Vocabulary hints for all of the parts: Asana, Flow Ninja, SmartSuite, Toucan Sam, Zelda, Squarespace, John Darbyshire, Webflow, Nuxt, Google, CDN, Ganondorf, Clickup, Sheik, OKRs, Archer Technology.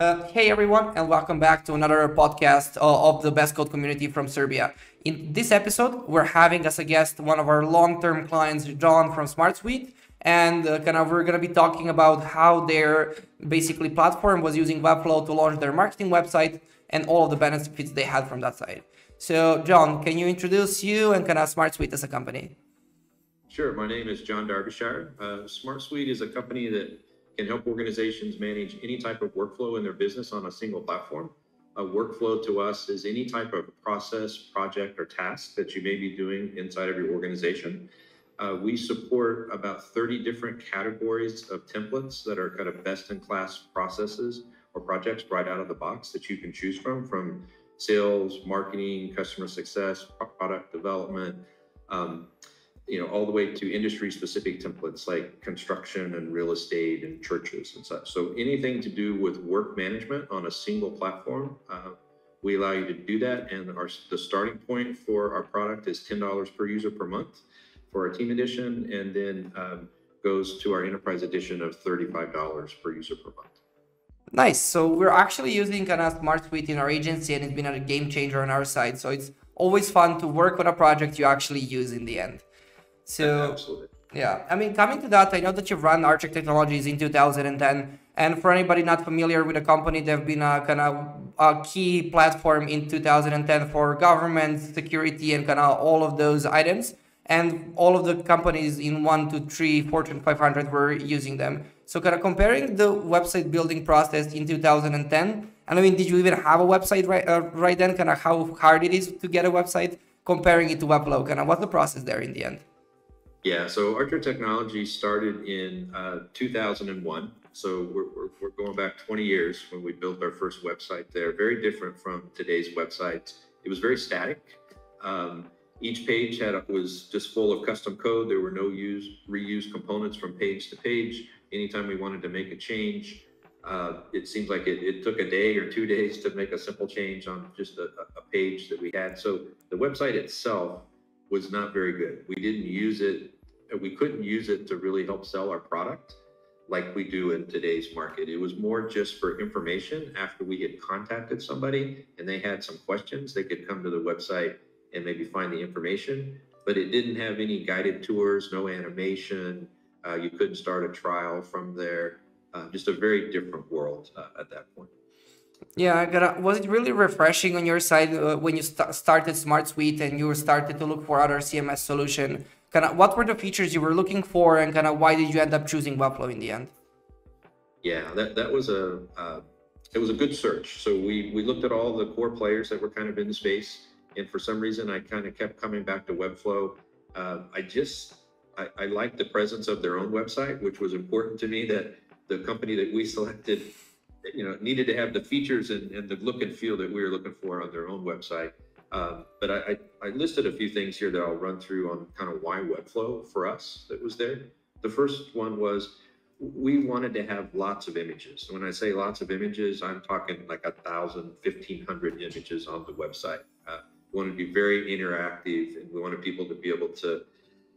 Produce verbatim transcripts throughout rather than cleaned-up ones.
Uh, hey everyone, and welcome back to another podcast uh, of the Best Code community from Serbia. In this episode, we're having as a guest one of our long-term clients, John from SmartSuite, and uh, kind of we're going to be talking about how their basically platform was using Webflow to launch their marketing website and all of the benefits they had from that side. So, John, can you introduce you and kind of SmartSuite as a company? Sure. My name is John Darbyshire. Uh, SmartSuite is a company that can help organizations manage any type of workflow in their business on a single platform. A workflow to us is any type of process, project, or task that you may be doing inside of your organization. Uh, we support about thirty different categories of templates that are kind of best-in-class processes or projects right out of the box that you can choose from, from sales, marketing, customer success, product development, um, you know, all the way to industry-specific templates like construction and real estate and churches and such. So anything to do with work management on a single platform, uh, we allow you to do that. And our, the starting point for our product is ten dollars per user per month for our team edition, and then um, goes to our enterprise edition of thirty-five dollars per user per month. Nice. So we're actually using kind of SmartSuite in our agency, and it's been a game changer on our side. So it's always fun to work with a project you actually use in the end. So, absolutely. Yeah, I mean, coming to that, I know that you've run Archer Technologies in two thousand ten, and for anybody not familiar with the company, they've been a kind of a key platform in two thousand ten for government, security, and kind of all of those items. And all of the companies in one to three Fortune five hundred were using them. So kind of comparing the website building process in two thousand ten, and I mean, did you even have a website right, uh, right then? Kind of how hard it is to get a website, comparing it to Webflow, kind of what's the process there in the end? Yeah, so Archer Technology started in uh, two thousand one. So we're, we're, we're going back twenty years when we built our first website there. Very different from today's websites. It was very static. Um, each page had was just full of custom code. There were no use, reused components from page to page. Anytime we wanted to make a change, uh, it seems like it, it took a day or two days to make a simple change on just a, a page that we had. So the website itself was not very good. We didn't use it. We couldn't use it to really help sell our product like we do in today's market. It was more just for information. After we had contacted somebody and they had some questions, they could come to the website and maybe find the information, but it didn't have any guided tours, no animation. Uh, you couldn't start a trial from there. Uh, just a very different world uh, at that point. Yeah, I gotta, was it really refreshing on your side uh, when you st started SmartSuite and you started to look for other C M S solution? Kind of what were the features you were looking for, and kind of why did you end up choosing Webflow in the end? Yeah, that that was a uh, it was a good search. So we we looked at all the core players that were kind of in the space, and for some reason I kind of kept coming back to Webflow. Uh, I just I, I liked the presence of their own website, which was important to me. That the company that we selected, you know, needed to have the features and, and the look and feel that we were looking for on their own website. Um, but I, I, I listed a few things here that I'll run through on kind of why Webflow for us that was there. The first one was we wanted to have lots of images. When I say lots of images, I'm talking like a thousand, fifteen hundred images on the website. Uh, we wanted to be very interactive, and we wanted people to be able to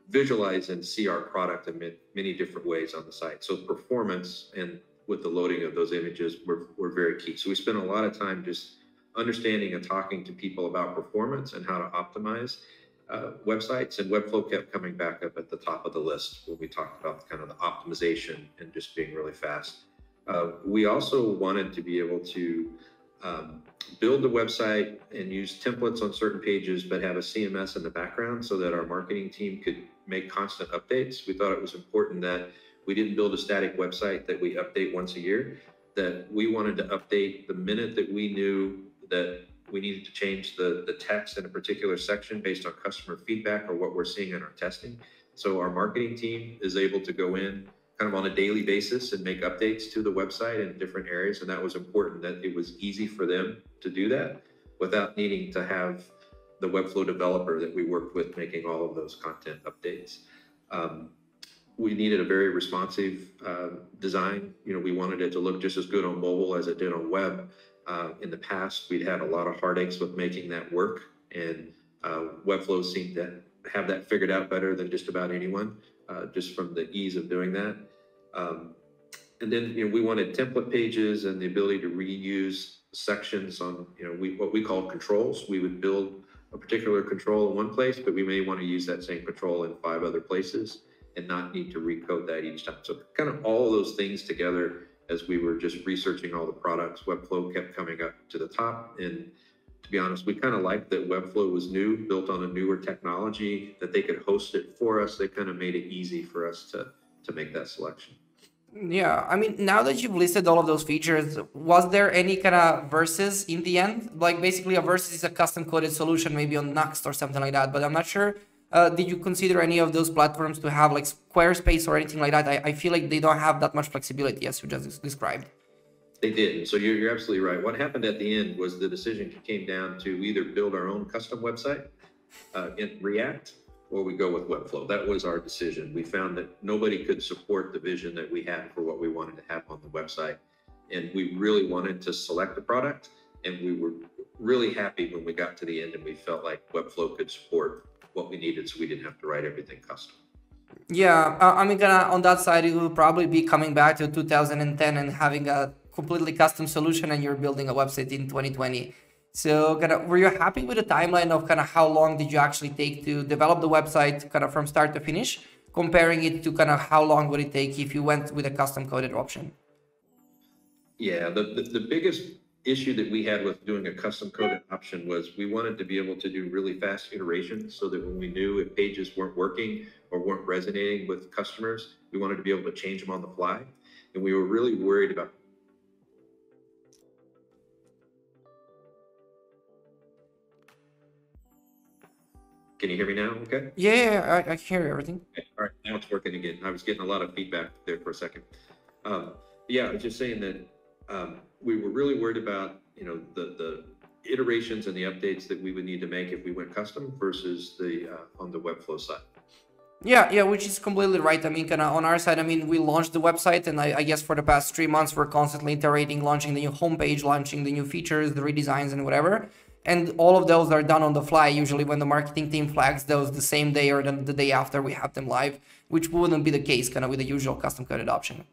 visualize and see our product in many different ways on the site. So performance and with the loading of those images were, were very key. So we spent a lot of time just understanding and talking to people about performance and how to optimize uh, websites. And Webflow kept coming back up at the top of the list when we talked about kind of the optimization and just being really fast. Uh, we also wanted to be able to um, build the website and use templates on certain pages, but have a C M S in the background so that our marketing team could make constant updates. We thought it was important that we didn't build a static website that we update once a year, that we wanted to update the minute that we knew that we needed to change the, the text in a particular section based on customer feedback or what we're seeing in our testing. So our marketing team is able to go in kind of on a daily basis and make updates to the website in different areas. And that was important, that it was easy for them to do that without needing to have the Webflow developer that we worked with making all of those content updates. Um, We needed a very responsive uh, design. You know, we wanted it to look just as good on mobile as it did on web. Uh, in the past, we'd had a lot of heartaches with making that work, and uh, Webflow seemed to have that figured out better than just about anyone, uh, just from the ease of doing that. Um, And then, you know, we wanted template pages and the ability to reuse sections on, you know, we, what we call controls. We would build a particular control in one place, but we may want to use that same control in five other places and not need to recode that each time. So kind of all of those things together as we were just researching all the products, Webflow kept coming up to the top. And to be honest, we kind of liked that Webflow was new, built on a newer technology, that they could host it for us. They kind of made it easy for us to, to make that selection. Yeah, I mean, now that you've listed all of those features, was there any kind of versus in the end? Like basically a versus is a custom coded solution, maybe on Nuxt or something like that, but I'm not sure. Uh, did you consider any of those platforms to have like Squarespace or anything like that? I, I feel like they don't have that much flexibility as you just described. They didn't. So you're, you're absolutely right. What happened at the end was the decision came down to either build our own custom website uh, in React, or we go with Webflow. That was our decision. We found that nobody could support the vision that we had for what we wanted to have on the website. And we really wanted to select the product. And we were really happy when we got to the end and we felt like Webflow could support what we needed, so we didn't have to write everything custom. Yeah, uh, I mean, kinda on that side, it will probably be coming back to two thousand ten and having a completely custom solution, and you're building a website in twenty twenty. So, kinda, were you happy with the timeline of kind of how long did you actually take to develop the website, kind of from start to finish, comparing it to kind of how long would it take if you went with a custom coded option? Yeah, the the, the biggest issue that we had with doing a custom coded option was we wanted to be able to do really fast iterations, so that when we knew if pages weren't working or weren't resonating with customers, we wanted to be able to change them on the fly. And we were really worried about Can you hear me now? Okay. Yeah, I, I hear everything. Okay. All right, now it's working again. I was getting a lot of feedback there for a second. Um, yeah, I was just saying that um, we were really worried about, you know, the the iterations and the updates that we would need to make if we went custom versus the uh, on the Webflow side. Yeah, yeah, which is completely right. I mean, kind of on our side, I mean, we launched the website, and I, I guess for the past three months, we're constantly iterating, launching the new homepage, launching the new features, the redesigns, and whatever. And all of those are done on the fly, usually when the marketing team flags those the same day or the, the day after we have them live, which wouldn't be the case kind of with the usual custom coded option.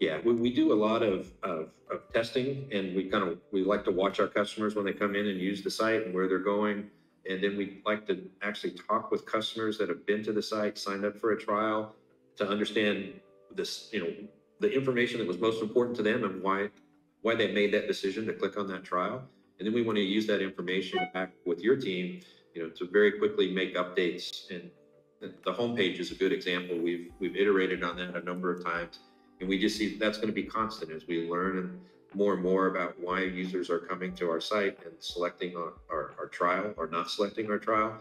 Yeah, we, we do a lot of, of, of testing, and we kind of, we like to watch our customers when they come in and use the site and where they're going. And then we like to actually talk with customers that have been to the site, signed up for a trial, to understand this, you know, the information that was most important to them and why, why they made that decision to click on that trial. And then we want to use that information back with your team, you know, to very quickly make updates. And the homepage is a good example. We've we've iterated on that a number of times, and we just see that's going to be constant as we learn more and more about why users are coming to our site and selecting our, our, our trial or not selecting our trial.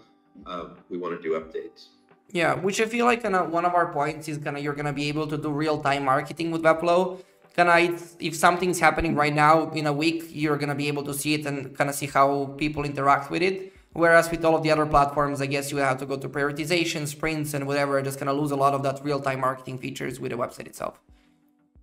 Um, we want to do updates. Yeah, which I feel like kind of one of our points is kind of you're going to be able to do real-time marketing with Webflow. Kind of if something's happening right now in a week, you're going to be able to see it and kind of see how people interact with it. Whereas with all of the other platforms, I guess you would have to go to prioritization, sprints, and whatever, just kind of lose a lot of that real-time marketing features with the website itself.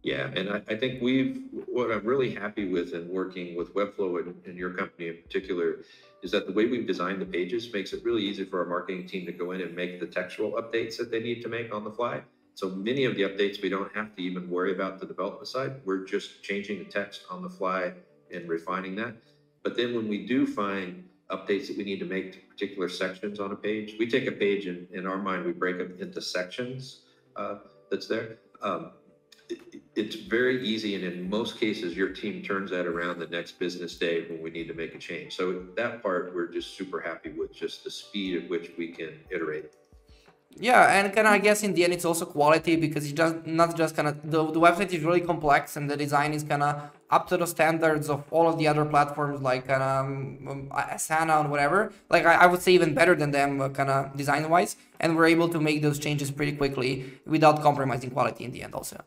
Yeah, and I, I think we've, what I'm really happy with in working with Webflow and, and your company in particular is that the way we've designed the pages makes it really easy for our marketing team to go in and make the textual updates that they need to make on the fly. So many of the updates, we don't have to even worry about the development side. We're just changing the text on the fly and refining that. But then when we do find updates that we need to make to particular sections on a page, we take a page and in our mind, we break it into sections uh, that's there. Um, it, it's very easy. And in most cases, your team turns that around the next business day when we need to make a change. So that part, we're just super happy with just the speed at which we can iterate. Yeah, and kind of I guess in the end it's also quality, because it's just not just kind of the, the website is really complex and the design is kind of up to the standards of all of the other platforms like um, Asana and whatever. Like I, I would say even better than them uh, kind of design wise, and we're able to make those changes pretty quickly without compromising quality in the end also.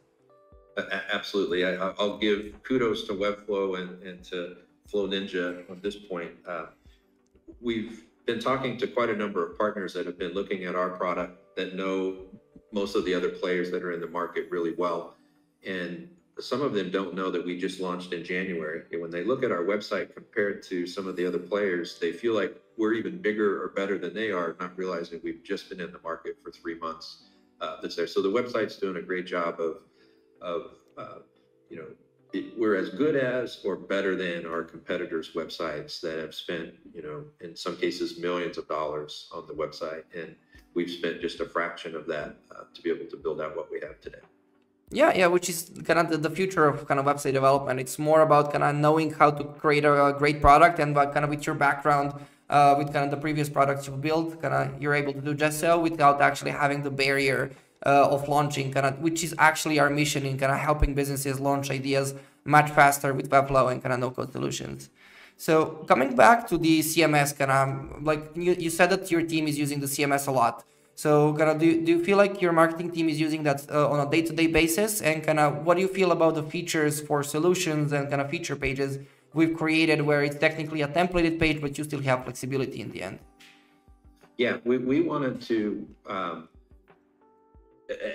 Uh, absolutely, I, I'll give kudos to Webflow and, and to Flow Ninja at this point. Uh, we've been talking to quite a number of partners that have been looking at our product that know most of the other players that are in the market really well. And some of them don't know that we just launched in January. And when they look at our website compared to some of the other players, they feel like we're even bigger or better than they are, not realizing we've just been in the market for three months. Uh, that's there. So the website's doing a great job of, of uh, you know, it, we're as good as or better than our competitors' websites that have spent, you know, in some cases, millions of dollars on the website. And we've spent just a fraction of that uh, to be able to build out what we have today. Yeah, yeah, which is kind of the future of kind of website development. It's more about kind of knowing how to create a great product, and kind of with your background, uh, with kind of the previous products you built, kind of you're able to do just so without actually having the barrier uh, of launching, kind of, which is actually our mission in kind of helping businesses launch ideas much faster with Webflow and kind of no-code solutions. So coming back to the C M S, kind of like you, you said that your team is using the C M S a lot. So kind of, do you, do you feel like your marketing team is using that uh, on a day-to-day basis? And kind of, what do you feel about the features for solutions and kind of feature pages we've created where it's technically a templated page, but you still have flexibility in the end? Yeah, we, we wanted to, um,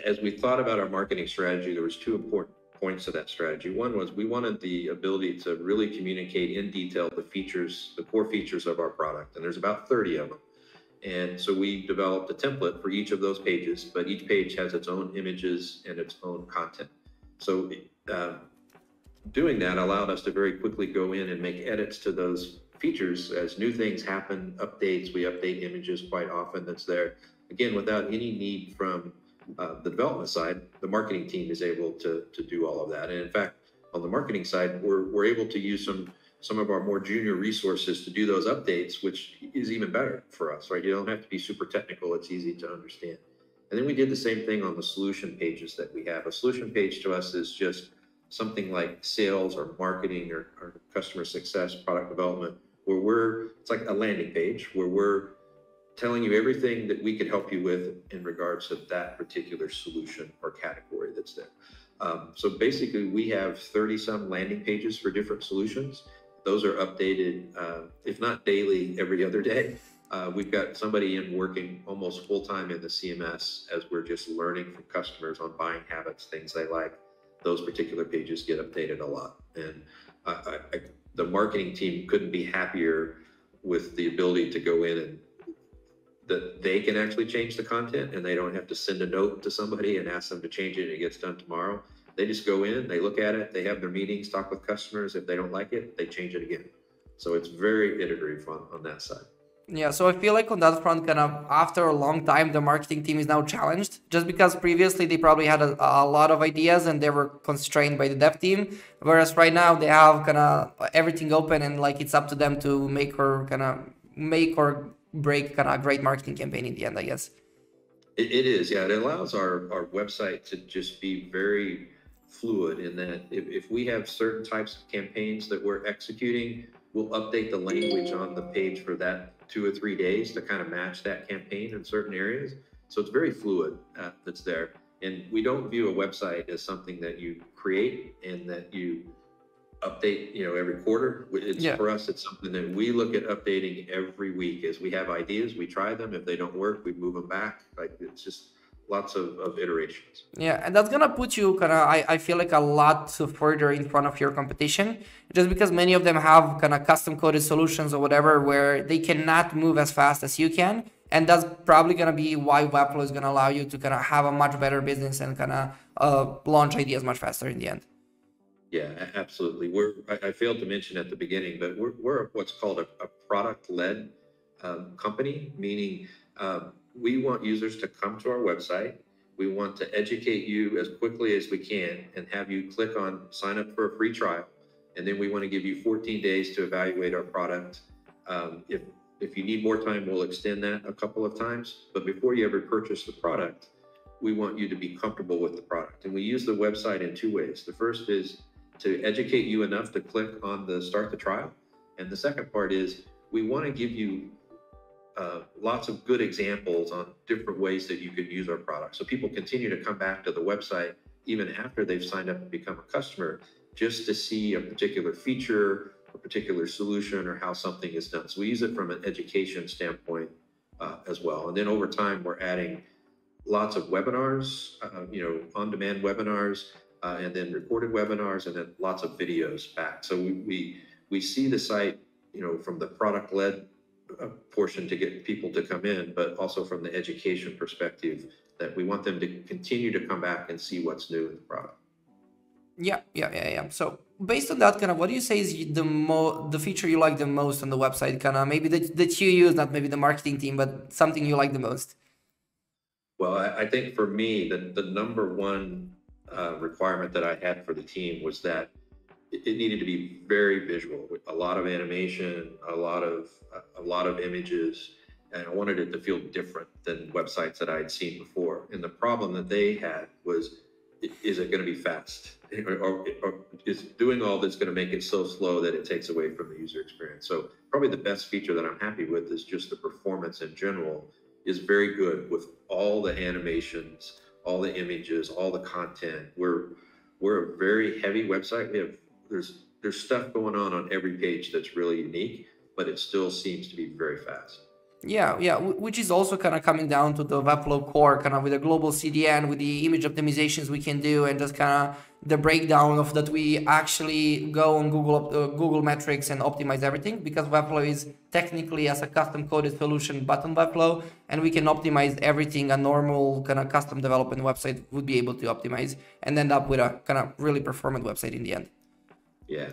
as we thought about our marketing strategy, there was two important points of that strategy. One was we wanted the ability to really communicate in detail the features, the core features of our product. And there's about thirty of them. And so we developed a template for each of those pages, but each page has its own images and its own content. So uh, doing that allowed us to very quickly go in and make edits to those features as new things happen, updates. We update images quite often that's there. Again, without any need from uh, the development side, the marketing team is able to, to do all of that. And in fact, on the marketing side, we're, we're able to use some some of our more junior resources to do those updates, which is even better for us, right? You don't have to be super technical. It's easy to understand. And then we did the same thing on the solution pages that we have. A solution page to us is just something like sales or marketing or, or customer success, product development, where we're, it's like a landing page where we're telling you everything that we could help you with in regards to that particular solution or category that's there. Um, so basically we have thirty some landing pages for different solutions. Those are updated, uh, if not daily, every other day. Uh, we've got somebody in working almost full-time in the C M S as we're just learning from customers on buying habits, things they like. Those particular pages get updated a lot. And uh, I, I, the marketing team couldn't be happier with the ability to go in and that they can actually change the content, and they don't have to send a note to somebody and ask them to change it and it gets done tomorrow. They just go in, they look at it, they have their meetings, talk with customers. If they don't like it, they change it again. So it's very iterative on, on that side. Yeah, so I feel like on that front, kind of after a long time, the marketing team is now challenged just because previously they probably had a, a lot of ideas and they were constrained by the dev team. Whereas right now they have kind of everything open and like it's up to them to make or kind of make or break kind of a great marketing campaign in the end, I guess. It, it is, yeah. It allows our, our website to just be very fluid in that if, if we have certain types of campaigns that we're executing, we'll update the language on the page for that two or three days to kind of match that campaign in certain areas. So it's very fluid uh, that's there. And we don't view a website as something that you create and that you update, you know, every quarter. It's, yeah. For us, it's something that we look at updating every week. As we have ideas, we try them. If they don't work, we move them back. Like it's just lots of, of iterations. Yeah, and that's gonna put you kind of, I, I feel like, a lot further in front of your competition, just because many of them have kind of custom coded solutions or whatever where they cannot move as fast as you can. And that's probably gonna be why Webflow is gonna allow you to kind of have a much better business and kind of uh, launch ideas much faster in the end. Yeah, absolutely. We're, I, I failed to mention at the beginning, but we're, we're what's called a, a product-led um, company, meaning um, we want users to come to our website. We want to educate you as quickly as we can and have you click on sign up for a free trial. And then we want to give you fourteen days to evaluate our product. Um, if, if you need more time, we'll extend that a couple of times. But before you ever purchase the product, we want you to be comfortable with the product. And we use the website in two ways. The first is to educate you enough to click on the start the trial. And the second part is we want to give you Uh, lots of good examples on different ways that you could use our product. So people continue to come back to the website even after they've signed up and become a customer, just to see a particular feature, a particular solution, or how something is done. So we use it from an education standpoint uh, as well. And then over time, we're adding lots of webinars, uh, you know, on-demand webinars, uh, and then recorded webinars, and then lots of videos back. So we, we, we see the site, you know, from the product-led a portion to get people to come in, but also from the education perspective that we want them to continue to come back and see what's new in the product. Yeah, yeah, yeah, yeah. So based on that, kind of, what do you say is the mo the feature you like the most on the website? Kind of maybe that that you use, not maybe the marketing team, but something you like the most. Well, I, I think for me, the the number one uh, requirement that I had for the team was that it, it needed to be very visual, with a lot of animation, a lot of a, a lot of images, and I wanted it to feel different than websites that I had seen before. And the problem that they had was, is it going to be fast? Or, or, or is doing all this going to make it so slow that it takes away from the user experience? So probably the best feature that I'm happy with is just the performance in general is very good with all the animations, all the images, all the content. We're we're a very heavy website. We have there's there's stuff going on on every page that's really unique, but it still seems to be very fast. Yeah, yeah, which is also kind of coming down to the Webflow core, kind of with a global C D N, with the image optimizations we can do, and just kind of the breakdown of that we actually go on Google uh, Google metrics and optimize everything, because Webflow is technically as a custom coded solution, but on Webflow, and we can optimize everything a normal kind of custom development website would be able to optimize and end up with a kind of really performant website in the end. Yeah,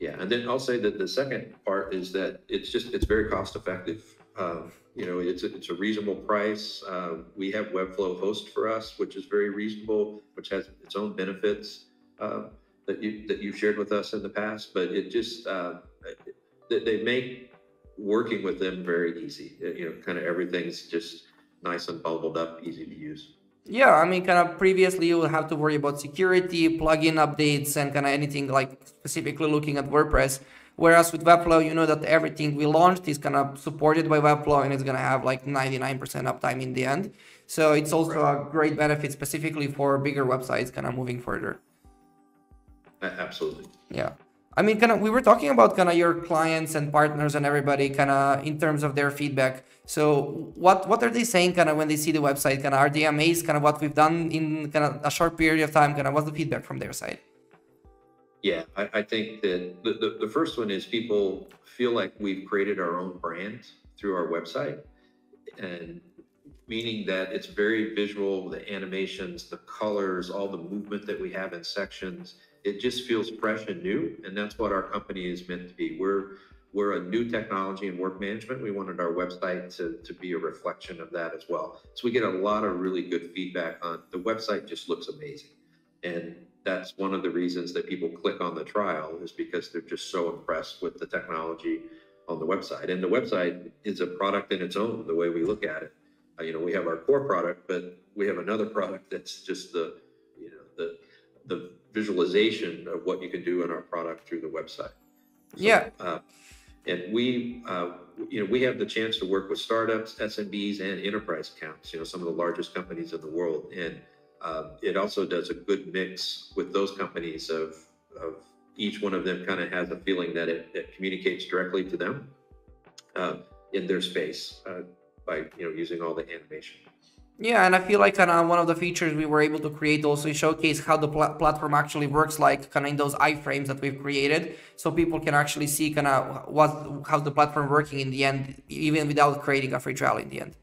yeah, and then I'll say that the second part is that it's just it's very cost effective. Uh, you know, it's a, it's a reasonable price. Uh, we have Webflow host for us, which is very reasonable, which has its own benefits uh, that you that you've shared with us in the past. But it just uh, they, they make working with them very easy. You know, kind of everything's just nice and bubbled up, easy to use. Yeah, I mean, kind of previously you would have to worry about security, plugin updates, and kind of anything like specifically looking at WordPress. Whereas with Webflow, you know that everything we launched is kind of supported by Webflow, and it's going to have like ninety-nine percent uptime in the end. So it's also a great benefit specifically for bigger websites kind of moving further. Absolutely. Yeah. I mean, kind of, we were talking about kind of your clients and partners and everybody kind of in terms of their feedback. So what, what are they saying kind of when they see the website? Kind of, are they amazed kind of what we've done in kind of a short period of time? Kind of, what's the feedback from their side? Yeah, I, I think that the, the, the first one is people feel like we've created our own brand through our website, and meaning that it's very visual, the animations, the colors, all the movement that we have in sections. It just feels fresh and new, and that's what our company is meant to be. We're we're a new technology in work management. We wanted our website to, to be a reflection of that as well. So we get a lot of really good feedback on the website just looks amazing. And that's one of the reasons that people click on the trial is because they're just so impressed with the technology on the website. And the website is a product in its own, the way we look at it. Uh, you know, we have our core product, but we have another product that's just the, you know, the, the visualization of what you can do in our product through the website. So, yeah. Uh, and we, uh, you know, we have the chance to work with startups, S M Bs, and enterprise accounts, you know, some of the largest companies in the world. And Uh, it also does a good mix with those companies of, of each one of them kind of has a feeling that it, it communicates directly to them uh, in their space uh, by, you know, using all the animation. Yeah, and I feel like kind of one of the features we were able to create also showcase how the pl platform actually works, like kind of in those iframes that we've created, so people can actually see kind of what how's the platform working in the end, even without creating a free trial in the end.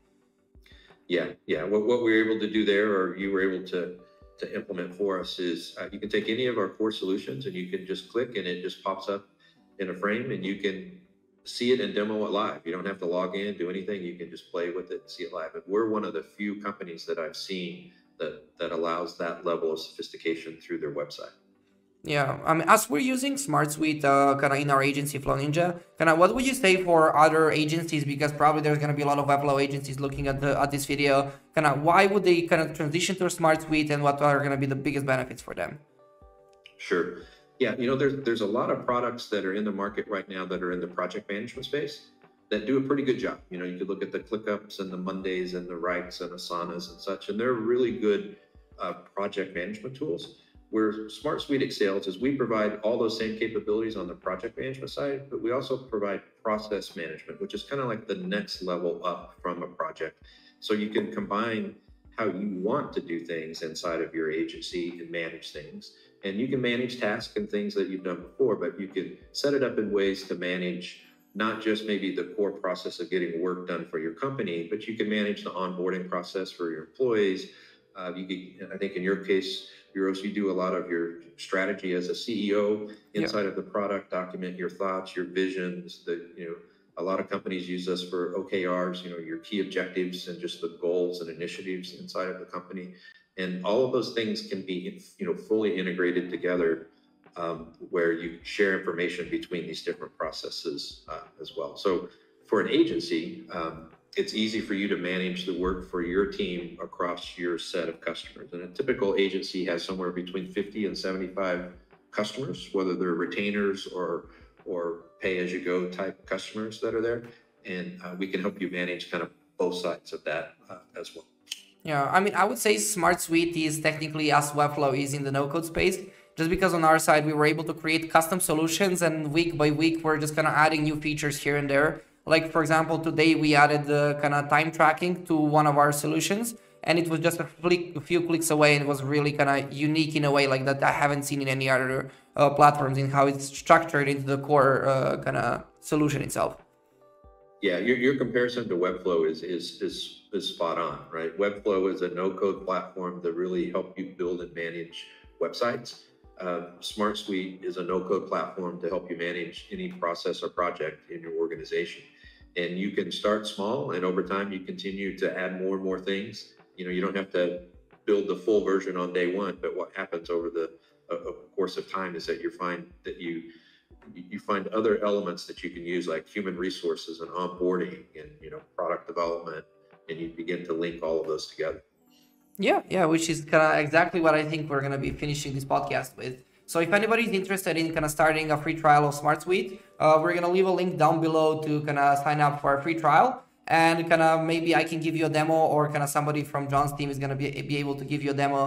Yeah, yeah. What, what we were able to do there, or you were able to to implement for us, is uh, you can take any of our core solutions and you can just click and it just pops up in a frame and you can see it and demo it live. You don't have to log in, do anything. You can just play with it and see it live. And we're one of the few companies that I've seen that, that allows that level of sophistication through their website. Yeah, I mean, as we're using SmartSuite uh, kind of in our agency, Flow Ninja, kind of what would you say for other agencies? Because probably there's going to be a lot of Webflow agencies looking at the, at this video. Kind of why would they kind of transition to a SmartSuite, and what are going to be the biggest benefits for them? Sure. Yeah, you know, there's, there's a lot of products that are in the market right now that are in the project management space that do a pretty good job. You know, you could look at the ClickUps and the Mondays and the Rikes and Asanas and such, and they're really good uh, project management tools. Where SmartSuite excels is we provide all those same capabilities on the project management side, but we also provide process management, which is kind of like the next level up from a project. So you can combine how you want to do things inside of your agency and manage things. And you can manage tasks and things that you've done before, but you can set it up in ways to manage not just maybe the core process of getting work done for your company, but you can manage the onboarding process for your employees. Uh, you can, I think in your case, bureaus, you do a lot of your strategy as a C E O inside yeah. of the product, document your thoughts, your visions, the, you know, a lot of companies use us for O K Rs, you know, your key objectives and just the goals and initiatives inside of the company. And all of those things can be, you know, fully integrated together, um, where you share information between these different processes uh, as well. So for an agency, um, it's easy for you to manage the work for your team across your set of customers. And a typical agency has somewhere between fifty and seventy-five customers, whether they're retainers or or pay-as-you-go type customers that are there. And uh, we can help you manage kind of both sides of that uh, as well. Yeah, I mean, I would say SmartSuite is technically as Webflow is in the no-code space, just because on our side, we were able to create custom solutions, and week by week, we're just kind of adding new features here and there. Like, for example, today we added the kind of time tracking to one of our solutions, and it was just a, flick, a few clicks away, and it was really kind of unique in a way like that I haven't seen in any other uh, platforms, in how it's structured into the core uh, kind of solution itself. Yeah, your, your comparison to Webflow is, is, is, is spot on, right? Webflow is a no-code platform that really helps you build and manage websites. Uh, SmartSuite is a no-code platform to help you manage any process or project in your organization. And you can start small, and over time you continue to add more and more things. You know, you don't have to build the full version on day one, but what happens over the uh, course of time is that you find that you you find other elements that you can use, like human resources and onboarding and, you know, product development, and you begin to link all of those together. Yeah, yeah, which is kind of exactly what I think we're going to be finishing this podcast with. So if anybody's interested in kind of starting a free trial of SmartSuite, uh, we're going to leave a link down below to kind of sign up for a free trial, and kind of maybe I can give you a demo, or kind of somebody from John's team is going to be, be able to give you a demo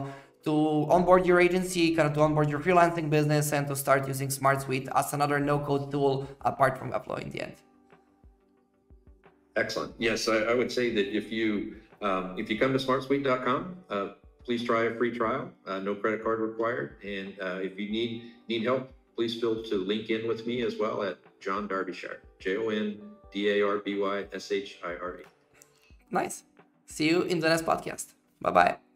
to onboard your agency, kind of to onboard your freelancing business, and to start using SmartSuite as another no-code tool apart from Webflow in the end. Excellent. Yes, I, I would say that if you um, if you come to smart suite dot com, uh, please try a free trial. Uh, no credit card required. And uh, if you need need help, please feel to link in with me as well at John Darbyshire, J O N D A R B Y S H I R E. Nice. See you in the next podcast. Bye-bye.